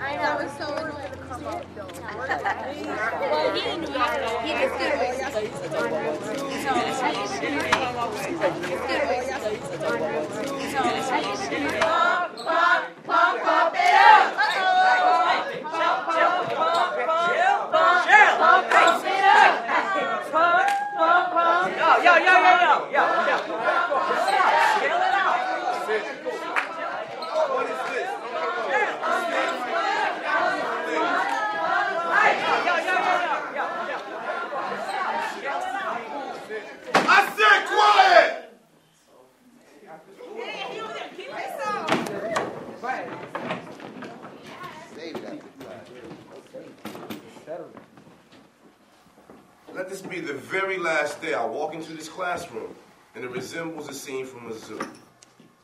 I know, it's so annoying. Pump, pump, pump it up. Let this be the very last day I walk into this classroom, and it resembles a scene from a zoo.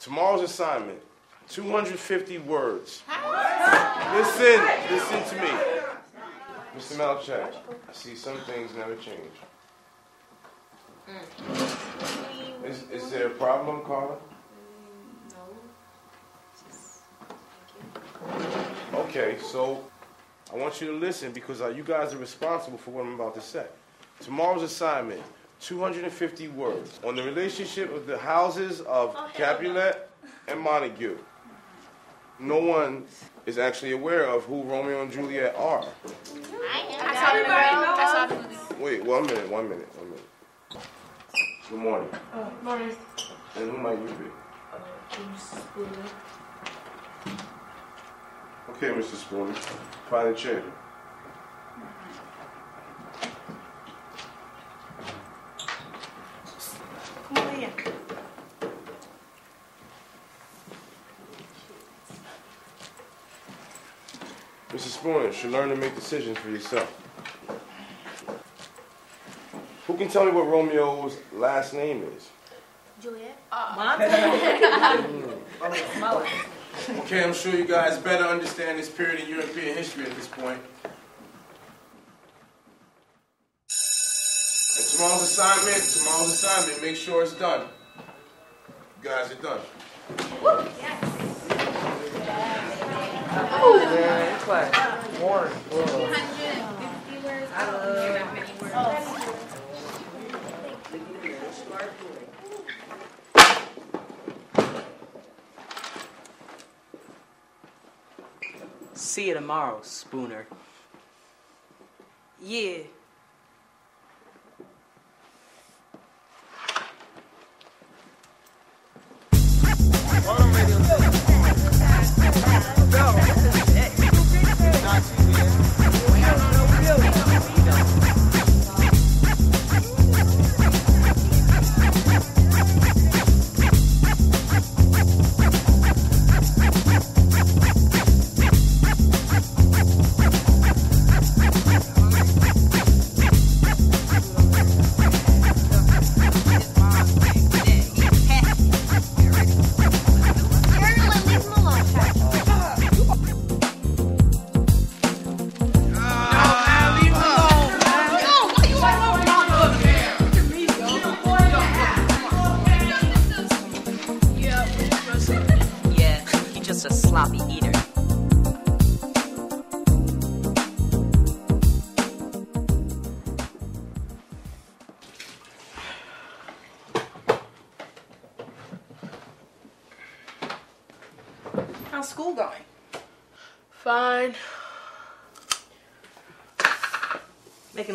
Tomorrow's assignment, 250 words. Listen to me. Mr. Malchek, I see some things never change. Is there a problem, Carla? No. Okay, so I want you to listen because you guys are responsible for what I'm about to say. Tomorrow's assignment, 250 words on the relationship of the houses of Capulet and Montague. No one is actually aware of who Romeo and Juliet are. I saw the movie. Wait, one minute. Good morning. Morning. And who might you be? James Spooner. Okay, Mr. Spooner. Find a chair. Mr. Spooner, you should learn to make decisions for yourself. Who can tell me what Romeo's last name is? Juliet. Okay, I'm sure you guys better understand this period in European history at this point. And tomorrow's assignment, make sure it's done. You guys are done. Woo! Yes. Yeah, it's like more. 250 words. I don't know that many words. See you tomorrow, Spooner. Yeah.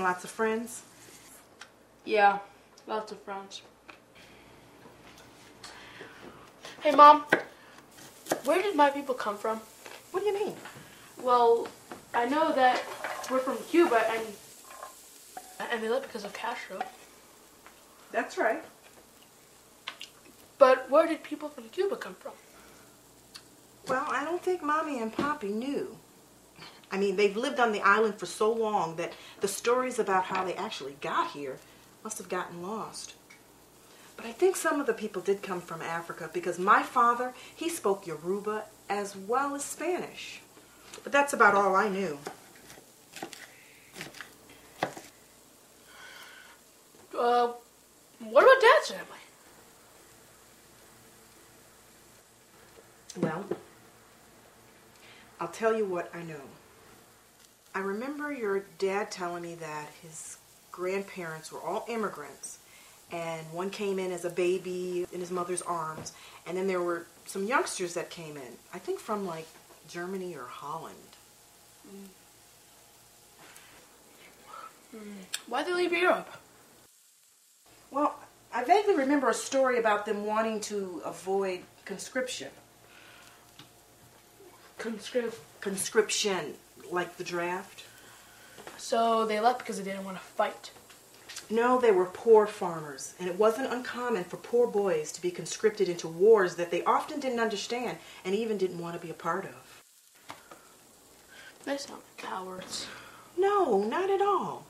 Lots of friends? Yeah, lots of friends. Hey, Mom, where did my people come from? What do you mean? Well, I know that we're from Cuba and they left because of Castro. That's right. But where did people from Cuba come from? Well, I don't think Mommy and Poppy knew. I mean, they've lived on the island for so long that the stories about how they actually got here must have gotten lost. But I think some of the people did come from Africa because my father, he spoke Yoruba as well as Spanish. But that's about all I knew. What about Dad's family? Well, I'll tell you what I know. I remember your dad telling me that his grandparents were all immigrants, and one came in as a baby in his mother's arms, and then there were some youngsters that came in, I think from like Germany or Holland. Why did they leave Europe? Well, I vaguely remember a story about them wanting to avoid conscription. Conscription, like the draft. So they left because they didn't want to fight. No, they were poor farmers, and it wasn't uncommon for poor boys to be conscripted into wars that they often didn't understand and even didn't want to be a part of. They sound like cowards. No, not at all.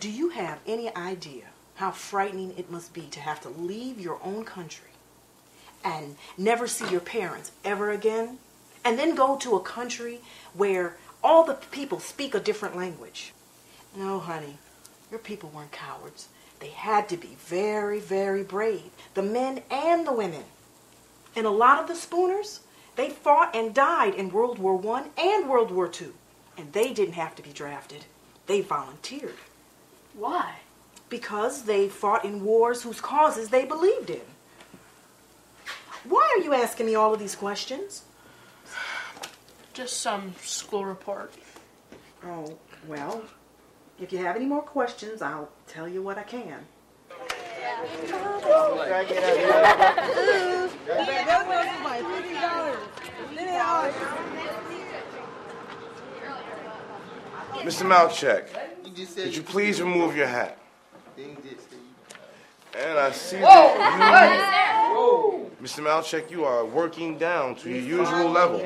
Do you have any idea how frightening it must be to have to leave your own country and never see your parents ever again, and then go to a country where all the people speak a different language? No, honey. Your people weren't cowards. They had to be very, very brave, the men and the women. And a lot of the Spooners, they fought and died in World War I and World War II. And they didn't have to be drafted. They volunteered. Why? Because they fought in wars whose causes they believed in. Why are you asking me all of these questions? Just some school report. Oh, well, if you have any more questions, I'll tell you what I can. Mr. Malchek, could you please remove your hat? And I see that you, Mr. Malchek, you are working down to your usual level.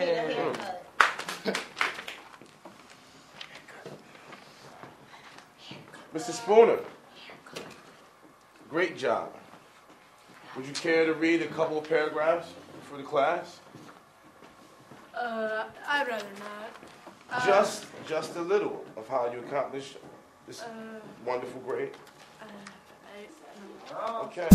Mr. Spooner, great job. Would you care to read a couple of paragraphs for the class? I'd rather not. Just a little of how you accomplished this wonderful grade. Okay.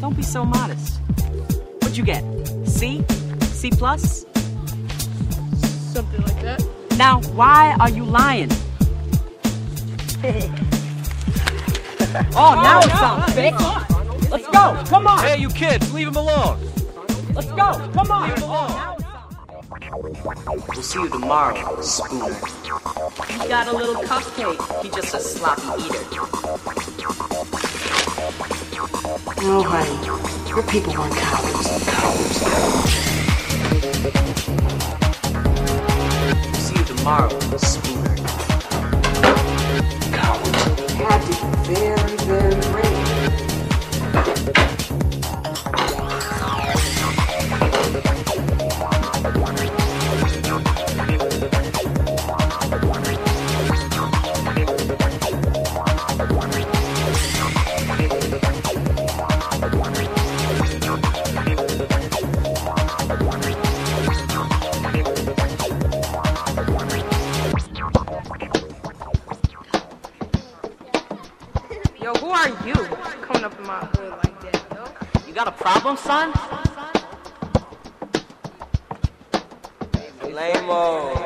Don't be so modest. What'd you get? C? C plus? Something like that. Now, why are you lying? Now it sounds fake. Let's go. Come on. Hey, you kids, leave him alone. Let's go. Come on. Leave him alone. We'll see you tomorrow, Spooner. He got a little cupcake. He's just a sloppy eater. No, honey. Your people weren't cowards. See you tomorrow, Spooner. Cowards. Had to be very, very brave. You got a problem, son? Lame-o.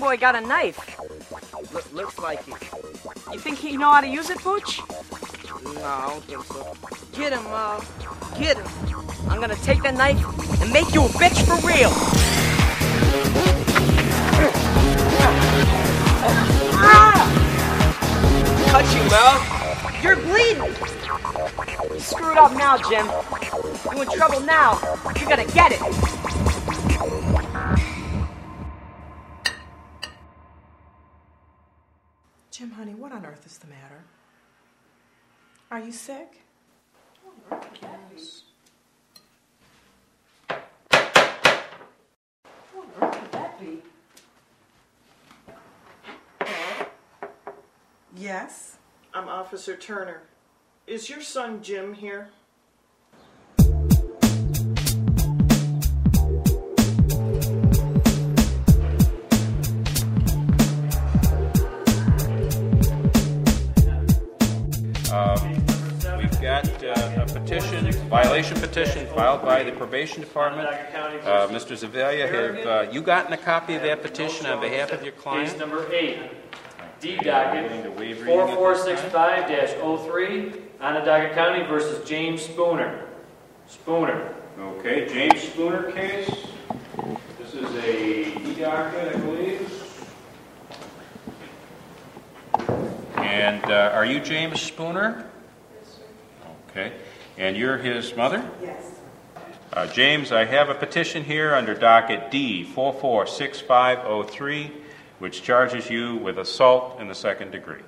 Boy got a knife. Looks like it. You think he know how to use it, Booch? No, I don't think so. Get him, Mom. Get him. I'm gonna take that knife and make you a bitch for real. Cut you, Mel. You're bleeding. You screwed up now, Jim. You in trouble now. You're gonna get it. matter? Are you sick? Oh, yes. Yes? I'm Officer Turner. Is your son Jim here? We've got a petition, violation petition filed by the probation department. Mr. Zavalia, have you gotten a copy of that petition on behalf of your client? Case number 8. D docket 4465-03, Onondaga County versus James Spooner. Okay, James Spooner case. This is a D docket, I believe. And are you James Spooner? Yes, sir. Okay. And you're his mother? Yes. James, I have a petition here under docket D 4465-03. Which charges you with assault in the second degree.